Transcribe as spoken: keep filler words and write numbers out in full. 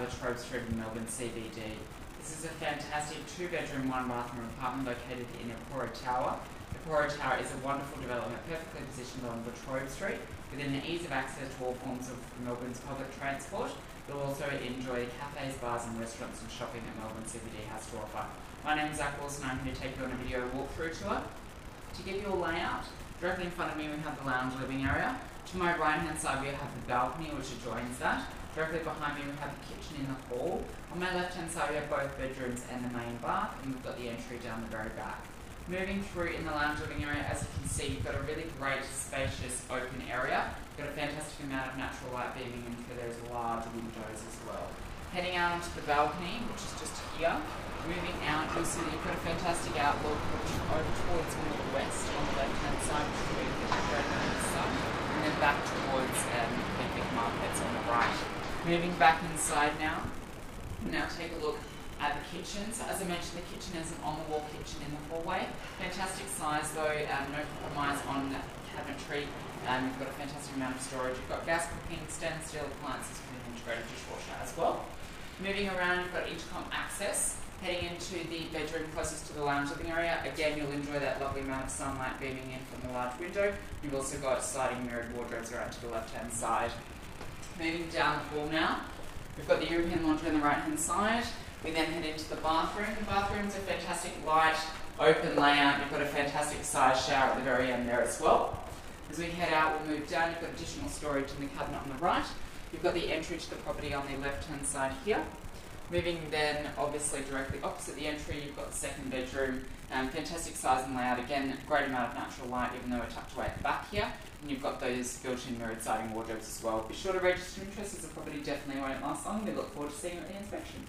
La Trobe Street in Melbourne C B D. This is a fantastic two-bedroom, one-bathroom apartment located in Eporo Tower. Eporo Tower is a wonderful development perfectly positioned on La Trobe Street within an ease of access to all forms of Melbourne's public transport. You'll also enjoy cafes, bars and restaurants and shopping that Melbourne C B D has to offer. My name is Zach Wilson. I'm here to take you on a video walkthrough tour. To give you a layout, directly in front of me we have the lounge living area. To my right-hand side we have the balcony which adjoins that. Directly behind me we have the kitchen in the hall. On my left-hand side we have both bedrooms and the main bath, and we've got the entry down the very back. Moving through in the lounge living area, as you can see, you've got a really great, spacious, open area. You've got a fantastic amount of natural light beaming in through those large windows as well. Heading out onto the balcony, which is just here, moving out, you'll see that you've got a fantastic outlook over towards more the west on the left-hand side, which is really the red sun, and then back towards um, the big markets on the right. Moving back inside now, now take a look at the kitchen. So as I mentioned, the kitchen is an on-the-wall kitchen in the hallway. Fantastic size though, um, no compromise on cabinetry. Um, you've got a fantastic amount of storage. You've got gas cooking, stainless steel appliances with an integrated dishwasher as well. Moving around, you've got intercom access. Heading into the bedroom closest to the lounge living area. Again, you'll enjoy that lovely amount of sunlight beaming in from the large window. You've also got sliding mirrored wardrobes around to the left-hand side. Moving down the hall now, we've got the European laundry on the right-hand side. We then head into the bathroom. The bathroom's a fantastic light, open layout. You've got a fantastic size shower at the very end there as well. As we head out, we'll move down. You've got additional storage in the cabinet on the right. You've got the entry to the property on the left-hand side here. Moving then, obviously, directly opposite the entry, you've got the second bedroom. Um, fantastic size and layout. Again, a great amount of natural light, even though we're tucked away at the back here. And you've got those built-in mirrored siding wardrobes as well. Be sure to register interest, as the property definitely won't last long. We look forward to seeing you at the inspection.